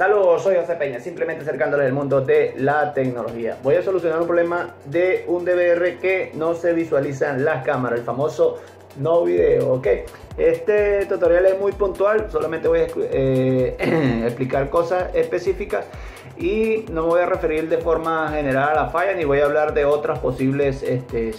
Saludos, soy José Peña, simplemente acercándole el mundo de la tecnología. Voy a solucionar un problema de un DVR que no se visualizan las cámaras, el famoso no video, ¿ok? Este tutorial es muy puntual, solamente voy a explicar cosas específicas y no me voy a referir de forma general a la falla ni voy a hablar de otras posibles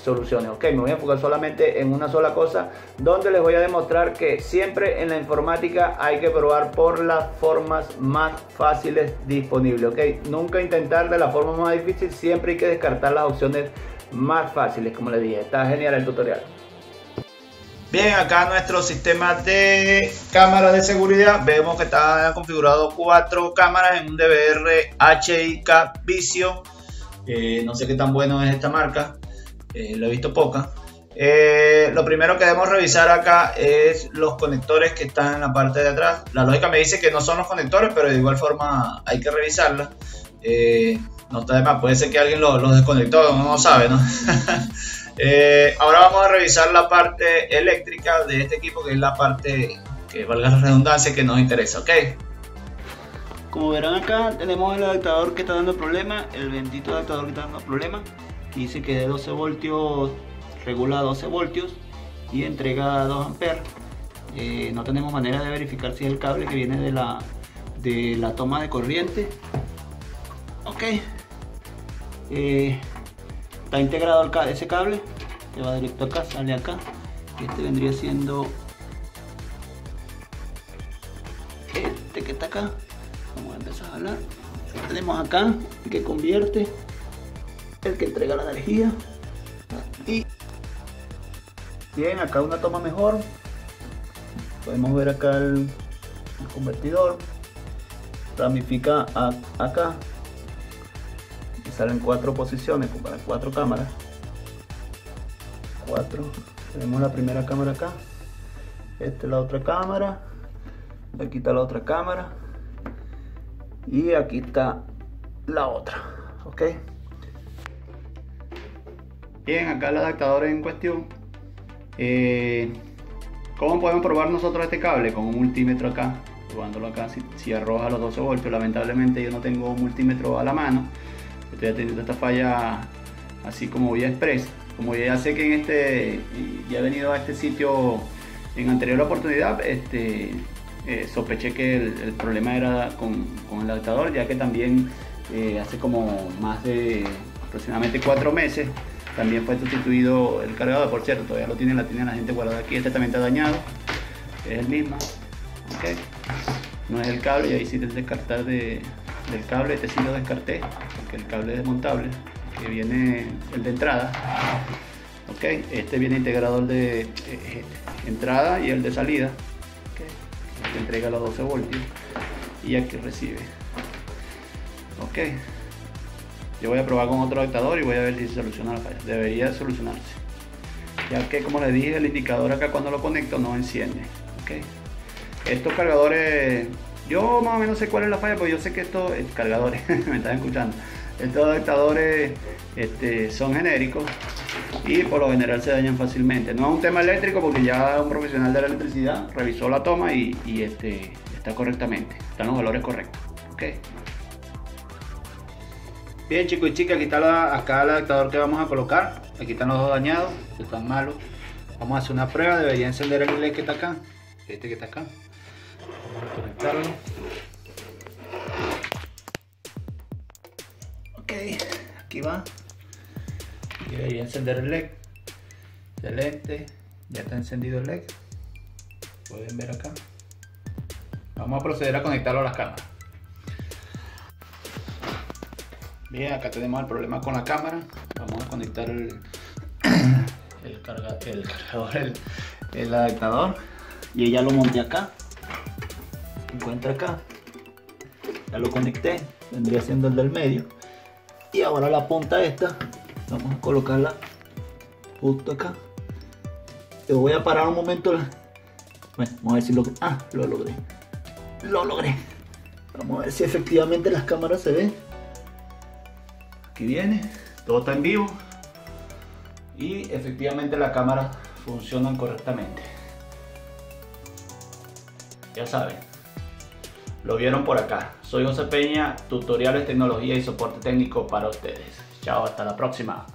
soluciones, ¿ok? Me voy a enfocar solamente en una sola cosa, donde les voy a demostrar que siempre en la informática hay que probar por las formas más fáciles disponibles, ¿ok? Nunca intentar de la forma más difícil, siempre hay que descartar las opciones más fáciles, como les dije. Está genial el tutorial. Bien, acá nuestro sistema de cámaras de seguridad, vemos que está configurado 4 cámaras en un DVR Hikvision, no sé qué tan bueno es esta marca, lo he visto poca. Lo primero que debemos revisar acá es los conectores que están en la parte de atrás. La lógica me dice que no son los conectores, pero de igual forma hay que revisarla. No está de más, puede ser que alguien los desconectó, uno no sabe, ¿no? Ahora vamos a revisar la parte eléctrica de este equipo, que es la parte que, valga la redundancia, que nos interesa, ¿ok? Como verán acá tenemos el adaptador que está dando problema, el bendito adaptador que está dando problema. Dice que de 12 voltios, regula 12 voltios y entrega 2 amperes. No tenemos manera de verificar si es el cable que viene de la toma de corriente. Ok. Está integrado ese cable, que va directo acá, sale acá. Este vendría siendo este que está acá. Vamos a empezar a jalar. Tenemos acá el que convierte, el que entrega la energía. Y bien, acá una toma mejor. Podemos ver acá el convertidor. Ramifica acá. Salen 4 posiciones para 4 cámaras. 4. Tenemos la primera cámara acá. Esta es la otra cámara. Aquí está la otra cámara. Y aquí está la otra. Ok. Bien, acá el adaptador en cuestión. ¿Cómo podemos probar nosotros este cable? Con un multímetro acá. Probándolo acá si arroja los 12 voltios. Lamentablemente yo no tengo un multímetro a la mano. Estoy atendiendo esta falla así como vía express. Como ya sé que ya he venido a este sitio en anterior oportunidad, sospeché que el problema era con el adaptador, ya que también hace como más de aproximadamente 4 meses también fue sustituido el cargador. Por cierto, todavía lo tiene, la tiene la gente guardada aquí. Este también está dañado, es el mismo, okay. No es el cable, y ahí sí descartar del cable. Este sí lo descarté porque el cable es desmontable, que viene el de entrada, ok. Este viene integrado el de entrada y el de salida, okay. Este entrega los 12 voltios y aquí recibe, ok. Yo voy a probar con otro adaptador y voy a ver si se soluciona la falla. Debería solucionarse, ya que, como les dije, el indicador acá cuando lo conecto no enciende, ok. Estos cargadores, yo más o menos sé cuál es la falla, porque yo sé que estos cargadores, me están escuchando, estos adaptadores son genéricos y por lo general se dañan fácilmente. No es un tema eléctrico, porque ya un profesional de la electricidad revisó la toma y está correctamente, están los valores correctos, ok. Bien, chicos y chicas, aquí está acá el adaptador que vamos a colocar. Aquí están los dos dañados, están malos. Vamos a hacer una prueba. Debería encender el LED que está acá, este que está acá. Vamos a conectarlo. Ok, aquí va. Y debería encender el LED. Excelente. Ya está encendido el LED. Pueden ver acá. Vamos a proceder a conectarlo a las cámaras. Bien, acá tenemos el problema con la cámara. Vamos a conectar el adaptador. Y ya lo monté acá. Encuentra acá, ya lo conecté, vendría siendo el del medio, y ahora la punta esta vamos a colocarla justo acá. Yo voy a parar un momento, bueno, vamos a ver si lo logré. Vamos a ver si efectivamente las cámaras se ven. Aquí viene, todo está en vivo y efectivamente las cámaras funcionan correctamente. Ya saben, Lo vieron por acá. Soy José Peña, tutoriales, tecnología y soporte técnico para ustedes. Chao, hasta la próxima.